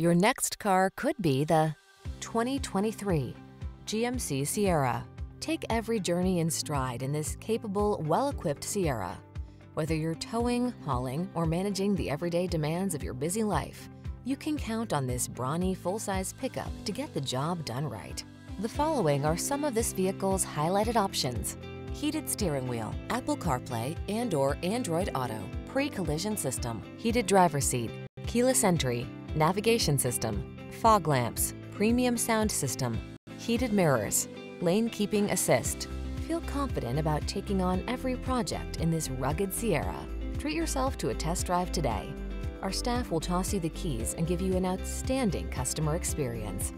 Your next car could be the 2023 GMC Sierra. Take every journey in stride in this capable, well-equipped Sierra. Whether you're towing, hauling, or managing the everyday demands of your busy life, you can count on this brawny, full-size pickup to get the job done right. The following are some of this vehicle's highlighted options: heated steering wheel, Apple CarPlay and/or Android Auto, pre-collision system, heated driver's seat, keyless entry, navigation system, fog lamps, premium sound system, heated mirrors, lane keeping assist. Feel confident about taking on every project in this rugged Sierra. Treat yourself to a test drive today. Our staff will toss you the keys and give you an outstanding customer experience.